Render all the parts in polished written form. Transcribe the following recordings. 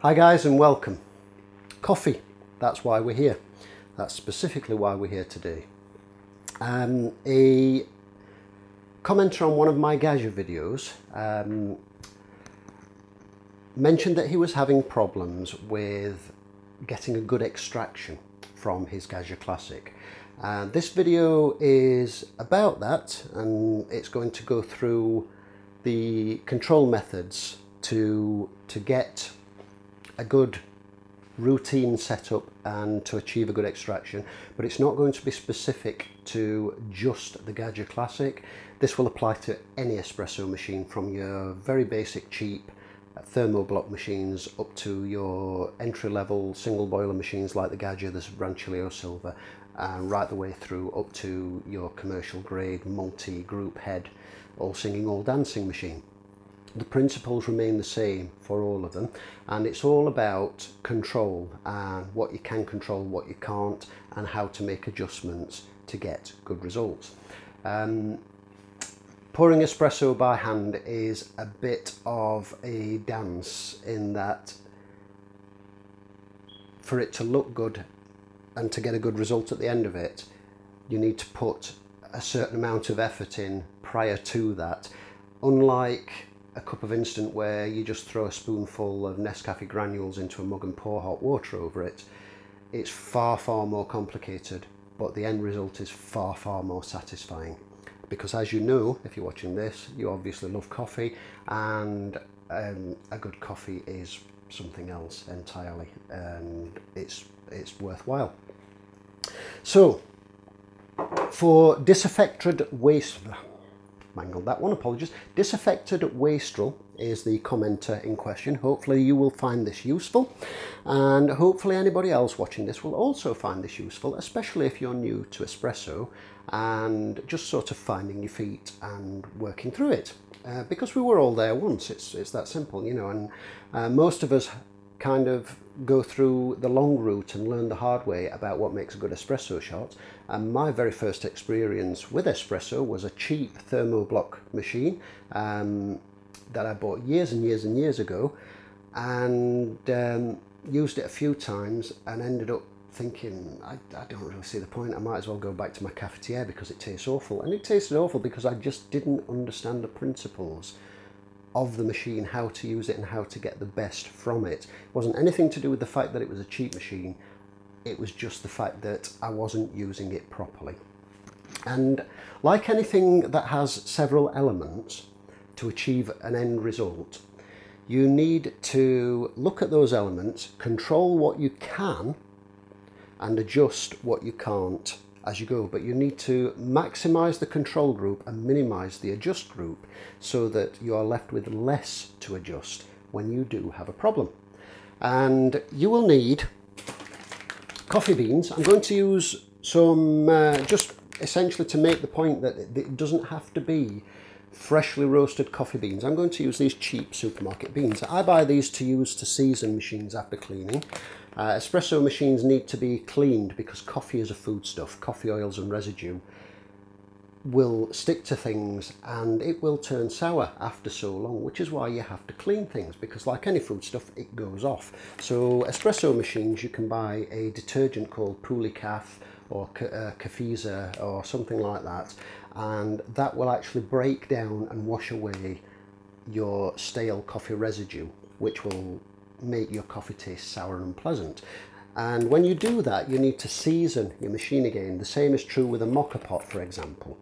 Hi guys and welcome. Coffee, that's why we're here. That's specifically why we're here today. A commenter on one of my Gaggia videos mentioned that he was having problems with getting a good extraction from his Gaggia Classic. This video is about that, and it's going to go through the control methods to get a good routine setup and to achieve a good extraction, but it's not going to be specific to just the Gaggia Classic. This will apply to any espresso machine, from your very basic cheap thermoblock machines up to your entry-level single boiler machines like the Gaggia, the Rancilio Silver, and right the way through up to your commercial grade multi-group head all singing all dancing machine. The principles remain the same for all of them, and it's all about control and what you can control, what you can't, and how to make adjustments to get good results. Pouring espresso by hand is a bit of a dance, in that for it to look good and to get a good result at the end of it, you need to put a certain amount of effort in prior to that. Unlike a cup of instant where you just throw a spoonful of Nescafe granules into a mug and pour hot water over it, it's far more complicated, but the end result is far more satisfying. Because, as you know, if you're watching this, you obviously love coffee, and a good coffee is something else entirely, and it's worthwhile. So for Disaffected Wastrel, mangled that one, apologies. Disaffected Wastrel is the commenter in question. Hopefully you will find this useful, and hopefully anybody else watching this will also find this useful, especially if you're new to espresso and just sort of finding your feet and working through it, because we were all there once. It's that simple, you know. And most of us kind of go through the long route and learn the hard way about what makes a good espresso shot. And my very first experience with espresso was a cheap thermoblock machine that I bought years and years ago, and used it a few times and ended up thinking, I don't really see the point. I might as well go back to my cafetiere because it tastes awful. And it tasted awful because I just didn't understand the principles of the machine, how to use it and how to get the best from it. It wasn't anything to do with the fact that it was a cheap machine, it was just the fact that I wasn't using it properly. And like anything that has several elements to achieve an end result, you need to look at those elements, control what you can and adjust what you can't as you go, but you need to maximize the control group and minimize the adjust group so that you are left with less to adjust when you do have a problem. And you will need coffee beans. I'm going to use some just essentially to make the point that it doesn't have to be freshly roasted coffee beans. I'm going to use these cheap supermarket beans. I buy these to use to season machines after cleaning. Espresso machines need to be cleaned because coffee is a foodstuff. Coffee oils and residue will stick to things and it will turn sour after so long, which is why you have to clean things, because like any foodstuff, it goes off. So espresso machines, you can buy a detergent called Puli Caff or Cafiza or something like that, and that will actually break down and wash away your stale coffee residue, which will make your coffee taste sour and unpleasant. And when you do that, you need to season your machine again. The same is true with a Mocha pot, for example,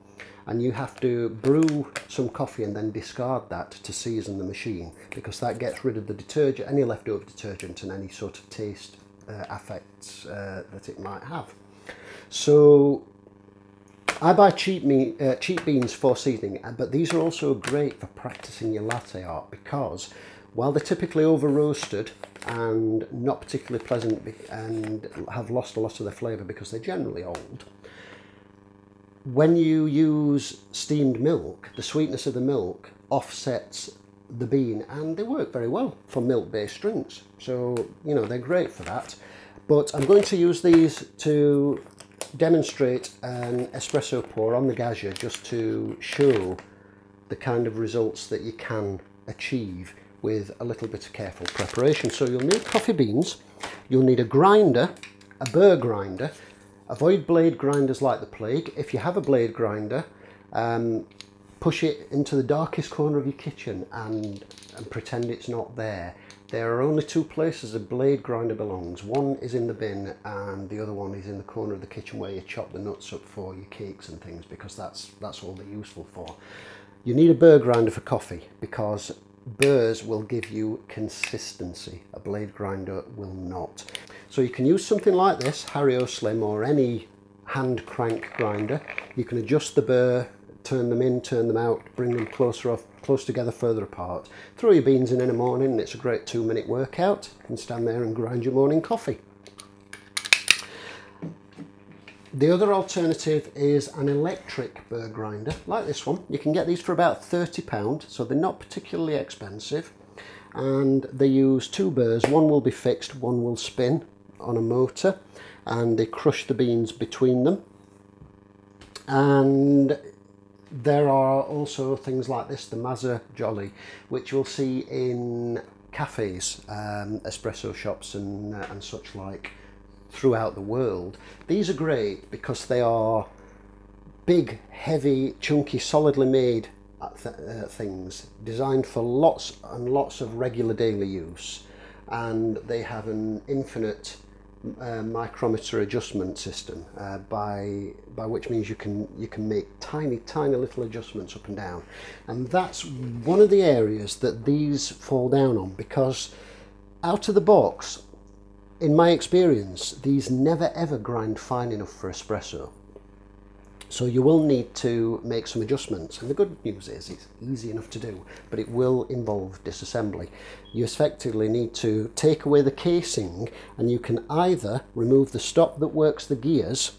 and you have to brew some coffee and then discard that to season the machine, because that gets rid of the detergent, any leftover detergent, and any sort of taste affects that it might have. So I buy cheap beans for seasoning, but these are also great for practicing your latte art, because while they're typically over roasted and not particularly pleasant and have lost a lot of their flavour because they're generally old, when you use steamed milk, the sweetness of the milk offsets the bean, and they work very well for milk-based drinks. So, you know, they're great for that. But I'm going to use these to demonstrate an espresso pour on the Gaggia, just to show the kind of results that you can achieve with a little bit of careful preparation. So you'll need coffee beans, you'll need a grinder, a burr grinder. Avoid blade grinders like the plague. If you have a blade grinder, push it into the darkest corner of your kitchen and pretend it's not there. There are only two places a blade grinder belongs. One is in the bin and the other one is in the corner of the kitchen where you chop the nuts up for your cakes and things, because that's all they're useful for. You need a burr grinder for coffee because burrs will give you consistency. A blade grinder will not. So you can use something like this, Hario Slim, or any hand crank grinder. You can adjust the burr, turn them in, turn them out, bring them closer off, close together, further apart. Throw your beans in the morning and it's a great 2-minute workout. You can stand there and grind your morning coffee. The other alternative is an electric burr grinder, like this one. You can get these for about £30, so they're not particularly expensive. And they use two burrs, one will be fixed, one will spin on a motor, and they crush the beans between them. And there are also things like this, the Mazzer Jolly, which you'll see in cafes, espresso shops and such like throughout the world. These are great because they are big, heavy, chunky, solidly made things designed for lots and lots of regular daily use, and they have an infinite micrometer adjustment system by which means you can make tiny little adjustments up and down, and that's one of the areas that these fall down on, because out of the box, in my experience, these never ever grind fine enough for espresso. So you will need to make some adjustments, and the good news is it's easy enough to do, but it will involve disassembly. You effectively need to take away the casing, and you can either remove the stop that works the gears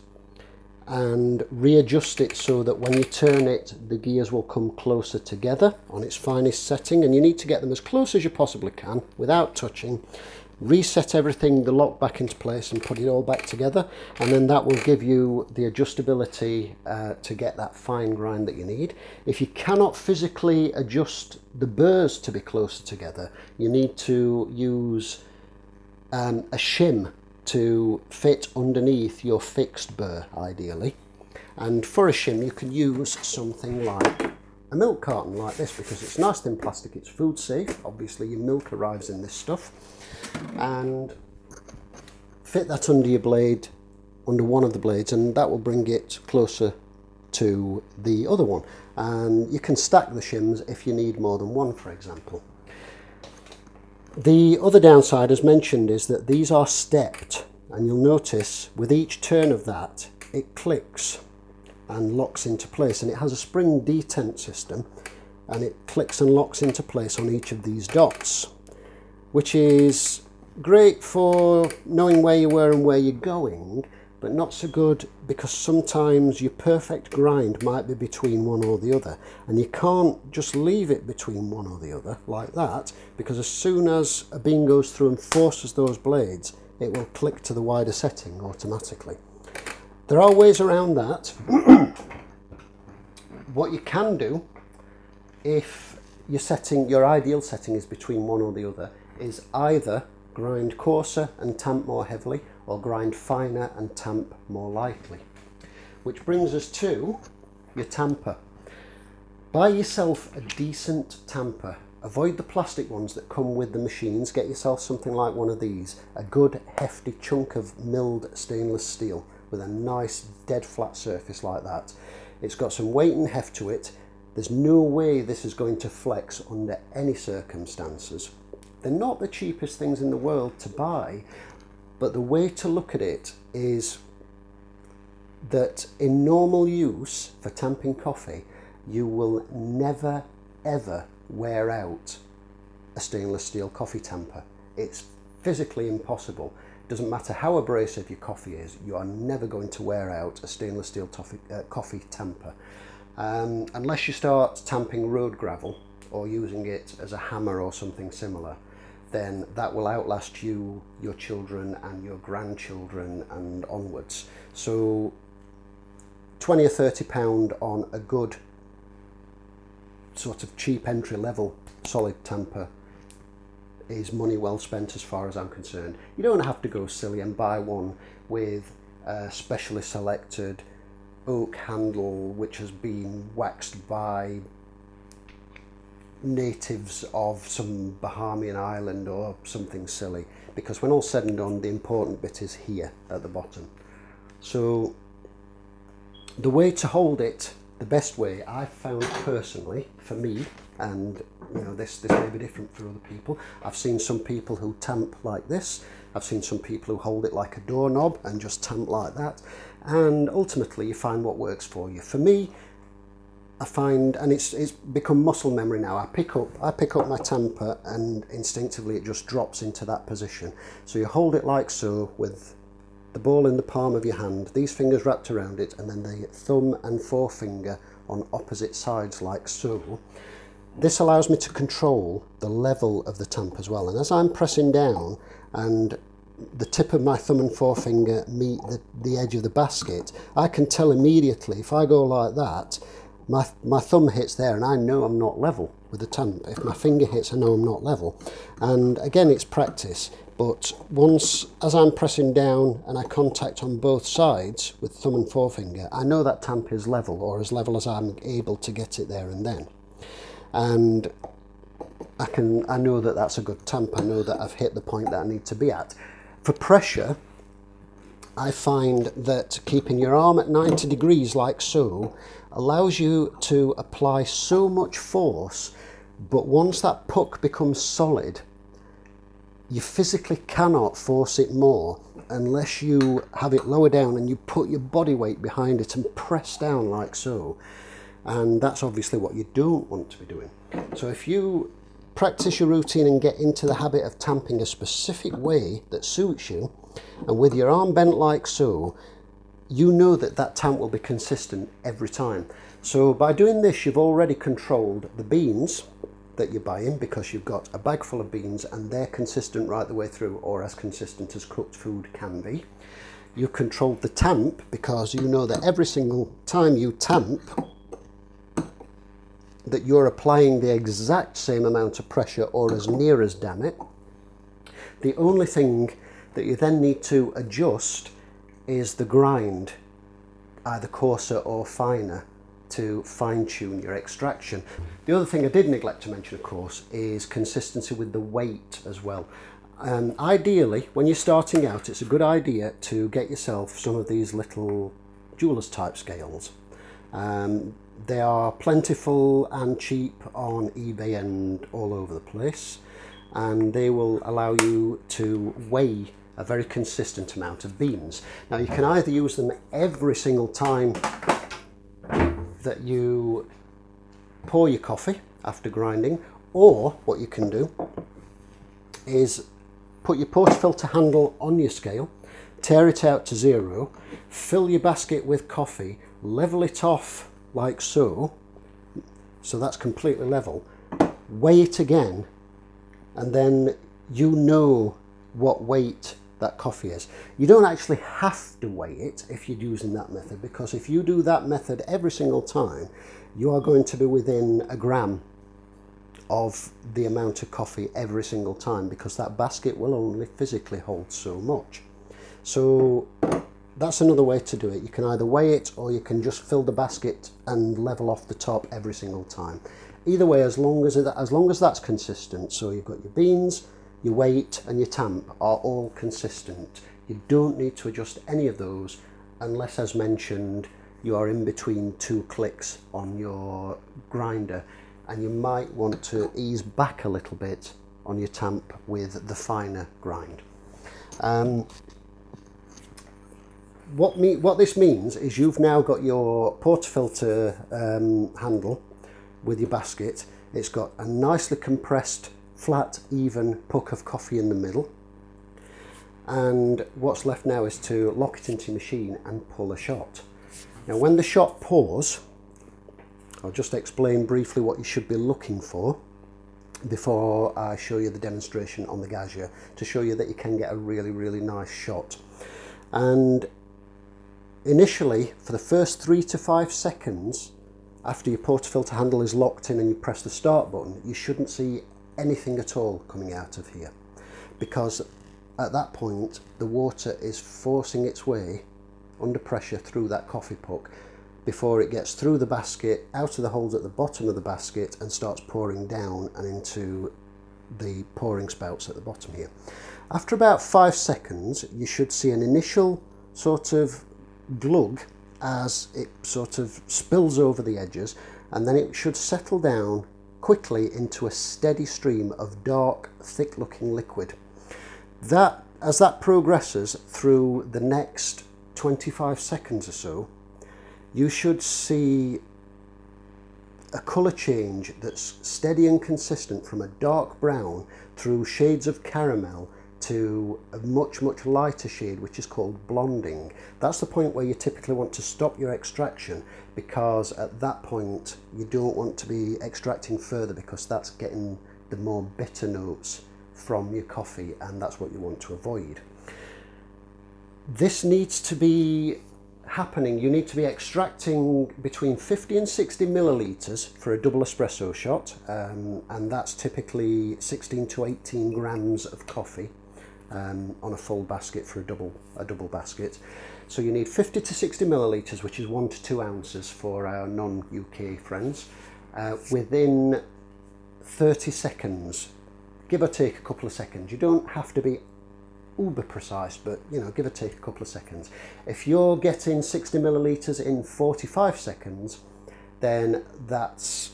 and readjust it so that when you turn it, the gears will come closer together on its finest setting, and you need to get them as close as you possibly can without touching. Reset everything, the lock back into place, and put it all back together, and then that will give you the adjustability to get that fine grind that you need. If you cannot physically adjust the burrs to be closer together, you need to use a shim to fit underneath your fixed burr, ideally. And for a shim, you can use something like a milk carton like this, because it's nice thin plastic, it's food safe. Obviously your milk arrives in this stuff, and fit that under your blade, under one of the blades, and that will bring it closer to the other one. And you can stack the shims if you need more than one, for example. The other downside, as mentioned, is that these are stepped, and you'll notice with each turn of that it clicks and locks into place, and it has a spring detent system, and it clicks and locks into place on each of these dots, which is great for knowing where you were and where you're going, but not so good because sometimes your perfect grind might be between one or the other, and you can't just leave it between one or the other like that, because as soon as a bean goes through and forces those blades, it will click to the wider setting automatically. There are ways around that. What you can do, if your setting, your ideal setting is between one or the other, is either grind coarser and tamp more heavily, or grind finer and tamp more lightly. Which brings us to your tamper. Buy yourself a decent tamper. Avoid the plastic ones that come with the machines. Get yourself something like one of these, a good hefty chunk of milled stainless steel with a nice dead flat surface like that. It's got some weight and heft to it. There's no way this is going to flex under any circumstances. They're not the cheapest things in the world to buy, but the way to look at it is that in normal use for tamping coffee, you will never ever wear out a stainless steel coffee tamper. It's physically impossible. Doesn't matter how abrasive your coffee is, you are never going to wear out a stainless steel coffee tamper. Unless you start tamping road gravel or using it as a hammer or something similar, then that will outlast you, your children and your grandchildren and onwards. So £20 or £30 on a good sort of cheap entry level solid tamper is money well spent as far as I'm concerned. You don't have to go silly and buy one with a specially selected oak handle which has been waxed by natives of some Bahamian island or something silly, because when all said and done, the important bit is here at the bottom. So the way to hold it, the best way I found personally for me, and you know, this may be different for other people. I've seen some people who tamp like this. I've seen some people who hold it like a doorknob and just tamp like that. And ultimately you find what works for you. For me, I find, and it's become muscle memory now, I pick up my tamper and instinctively it just drops into that position. So you hold it like so with the ball in the palm of your hand, these fingers wrapped around it, and then the thumb and forefinger on opposite sides like so. This allows me to control the level of the tamp as well, and as I'm pressing down and the tip of my thumb and forefinger meet the edge of the basket, I can tell immediately if I go like that, my thumb hits there and I know I'm not level with the tamp. If my finger hits, I know I'm not level. And again, it's practice, but once, as I'm pressing down and I contact on both sides with thumb and forefinger, I know that tamp is level, or as level as I'm able to get it there and then. And I know that that's a good tamp. I know that I've hit the point that I need to be at. For pressure, I find that keeping your arm at 90 degrees like so allows you to apply so much force, but once that puck becomes solid, you physically cannot force it more unless you have it lower down and you put your body weight behind it and press down like so. And that's obviously what you don't want to be doing. So if you practice your routine and get into the habit of tamping a specific way that suits you, and with your arm bent like so, you know that tamp will be consistent every time. So by doing this, you've already controlled the beans that you're buying, because you've got a bag full of beans and they're consistent right the way through, or as consistent as cooked food can be. You've controlled the tamp because you know that every single time you tamp, that you're applying the exact same amount of pressure, or as near as damn it. The only thing that you then need to adjust is the grind, either coarser or finer, to fine-tune your extraction. The other thing I did neglect to mention, of course, is consistency with the weight as well. Ideally, when you're starting out, it's a good idea to get yourself some of these little jeweler's type scales. They are plentiful and cheap on eBay and all over the place, and they will allow you to weigh a very consistent amount of beans. Now, you can either use them every single time that you pour your coffee after grinding, or what you can do is put your portafilter handle on your scale, tear it out to zero, fill your basket with coffee, level it off like so, so that's completely level, weigh it again, and then you know what weight that coffee is. You don't actually have to weigh it if you're using that method, because if you do that method every single time, you are going to be within a gram of the amount of coffee every single time, because that basket will only physically hold so much. So that's another way to do it. You can either weigh it, or you can just fill the basket and level off the top every single time. Either way, as long as that's consistent, so you've got your beans, your weight and your tamp are all consistent. You don't need to adjust any of those unless, as mentioned, you are in between two clicks on your grinder and you might want to ease back a little bit on your tamp with the finer grind. What this means is you've now got your portafilter handle with your basket. It's got a nicely compressed, flat, even puck of coffee in the middle. And what's left now is to lock it into your machine and pull a shot. Now, when the shot pours, I'll just explain briefly what you should be looking for before I show you the demonstration on the Gaggia, to show you that you can get a really, really nice shot. And initially, for the first 3 to 5 seconds, after your portafilter handle is locked in and you press the start button, you shouldn't see anything at all coming out of here, because at that point the water is forcing its way under pressure through that coffee puck before it gets through the basket, out of the holes at the bottom of the basket, and starts pouring down and into the pouring spouts at the bottom here. After about 5 seconds you should see an initial sort of glug as it sort of spills over the edges, and then it should settle down quickly into a steady stream of dark, thick looking liquid. That, as that progresses through the next 25 seconds or so, you should see a colour change that's steady and consistent from a dark brown through shades of caramel to a much, much lighter shade, which is called blonding. That's the point where you typically want to stop your extraction, because at that point you don't want to be extracting further, because that's getting the more bitter notes from your coffee, and that's what you want to avoid. This needs to be happening. You need to be extracting between 50 and 60 millilitres for a double espresso shot, and that's typically 16 to 18 grams of coffee on a full basket for a double basket. So you need 50 to 60 millilitres, which is 1 to 2 ounces for our non-UK friends, within 30 seconds, give or take a couple of seconds. You don't have to be uber precise, but you know, give or take a couple of seconds. If you're getting 60 millilitres in 45 seconds, then that's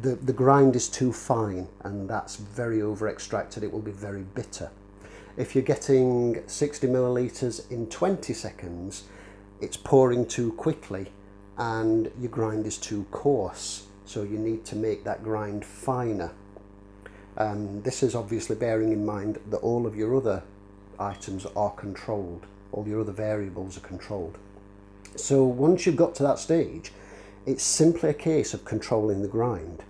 the grind is too fine, and that's very over extracted. It will be very bitter. If you're getting 60 millilitres in 20 seconds, it's pouring too quickly and your grind is too coarse, so you need to make that grind finer. This is obviously bearing in mind that all of your other items are controlled, all your other variables are controlled. So once you've got to that stage, it's simply a case of controlling the grind,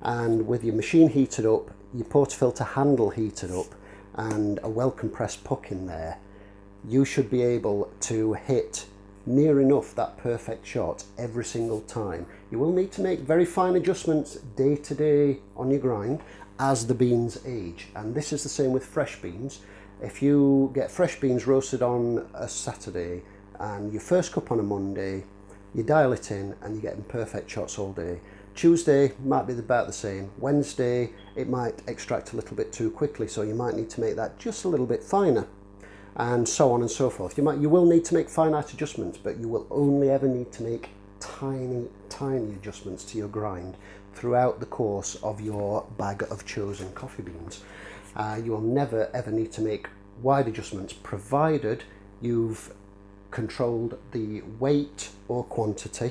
and with your machine heated up, your portafilter handle heated up, and a well compressed puck in there, you should be able to hit near enough that perfect shot every single time. You will need to make very fine adjustments day to day on your grind as the beans age, and this is the same with fresh beans. If you get fresh beans roasted on a Saturday and your first cup on a Monday, you dial it in and you're getting perfect shots all day. Tuesday might be about the same. Wednesday it might extract a little bit too quickly, so you might need to make that just a little bit finer, and so on and so forth. You will need to make finite adjustments, but you will only ever need to make tiny adjustments to your grind throughout the course of your bag of chosen coffee beans. You will never ever need to make wide adjustments, provided you've controlled the weight or quantity,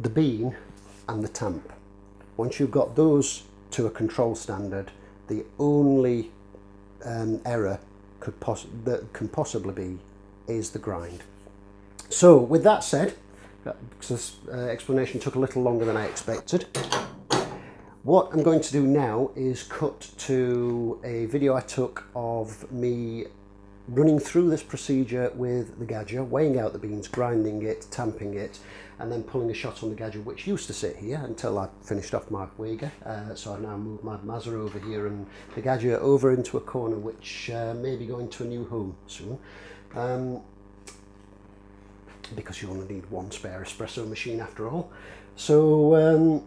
the bean and the tamp. Once you've got those to a control standard, the only error that can possibly be is the grind. So with that said, because this explanation took a little longer than I expected, what I'm going to do now is cut to a video I took of me running through this procedure with the Gaggia, weighing out the beans, grinding it, tamping it, and then pulling a shot on the Gaggia, which used to sit here until I finished off my Wega. So I've now moved my Mazzer over here and the Gaggia over into a corner, which may be going to a new home soon, because you only need one spare espresso machine after all. So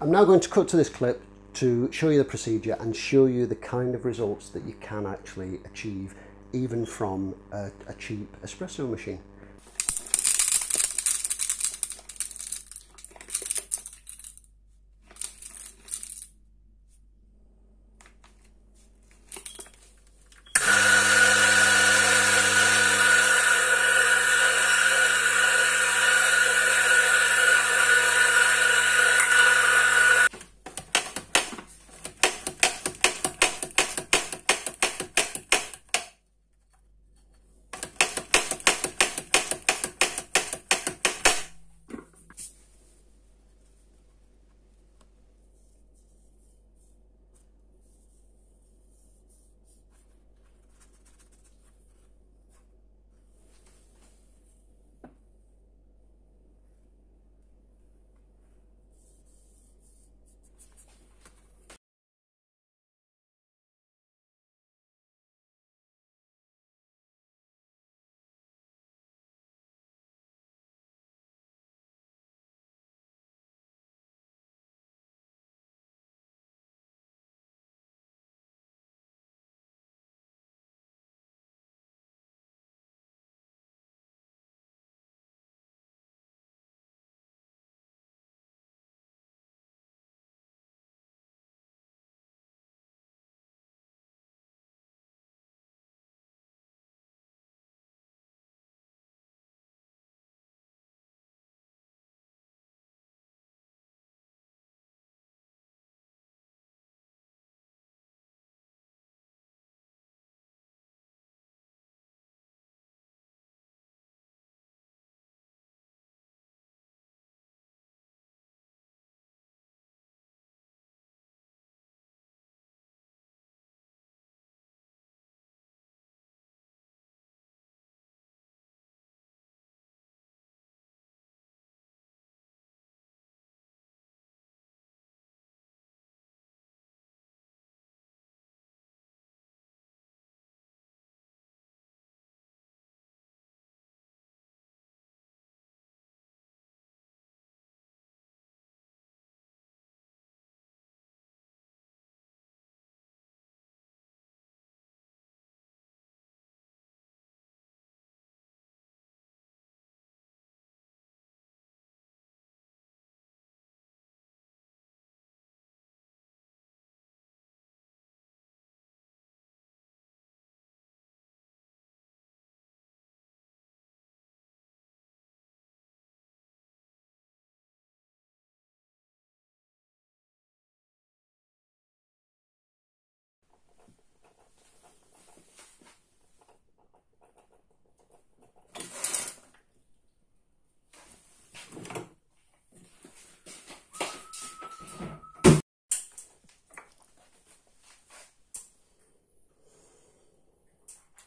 I'm now going to cut to this clip to show you the procedure and show you the kind of results that you can actually achieve even from a cheap espresso machine.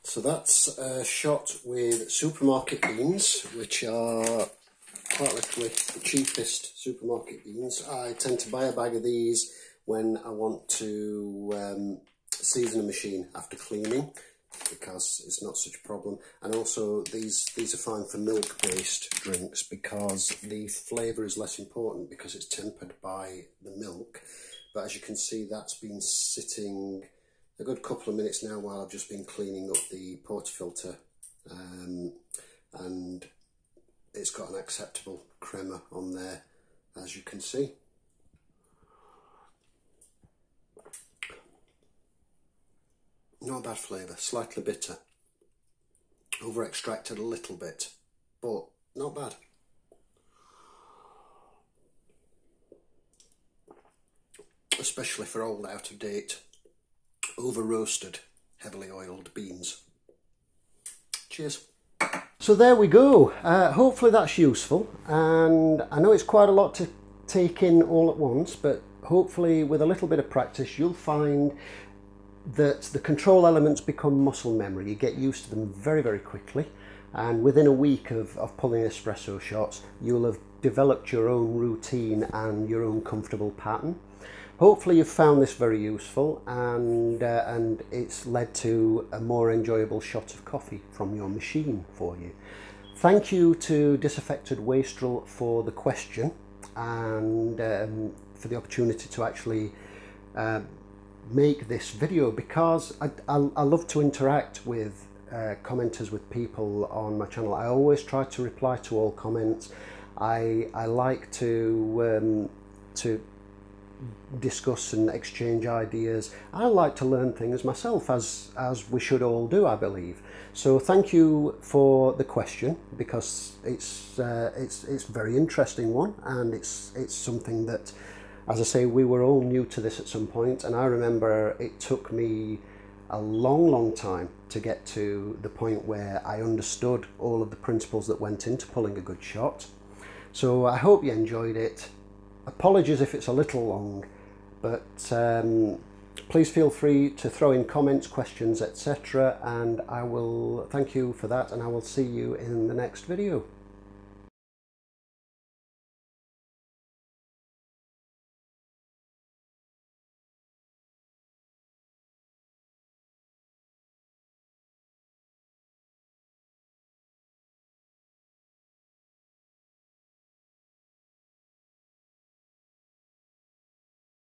So that's a shot with supermarket beans, which are quite literally the cheapest supermarket beans. I tend to buy a bag of these when I want to season a machine after cleaning, because it's not such a problem. And also these are fine for milk-based drinks, because the flavour is less important because it's tempered by the milk. But as you can see, that's been sitting a good couple of minutes now while I've just been cleaning up the portafilter, and it's got an acceptable crema on there, as you can see. Not a bad flavour, slightly bitter, over extracted a little bit, but not bad. Especially for old, out of date, over roasted, heavily oiled beans. Cheers. So there we go. Hopefully that's useful, and I know it's quite a lot to take in all at once, but hopefully with a little bit of practice you'll find that the control elements become muscle memory. You get used to them very, very quickly, and within a week of pulling espresso shots you'll have developed your own routine and your own comfortable pattern. Hopefully you've found this very useful, and it's led to a more enjoyable shot of coffee from your machine for you. Thank you to Disaffected Wastrel for the question, and for the opportunity to actually make this video, because I love to interact with commenters, with people on my channel. I always try to reply to all comments. I like to discuss and exchange ideas. I like to learn things myself, as we should all do, I believe. So thank you for the question, because it's a very interesting one, and it's something that, as I say, we were all new to this at some point, and I remember it took me a long, long time to get to the point where I understood all of the principles that went into pulling a good shot. So I hope you enjoyed it. Apologies if it's a little long, but please feel free to throw in comments, questions, etc., and I will thank you for that, and I will see you in the next video.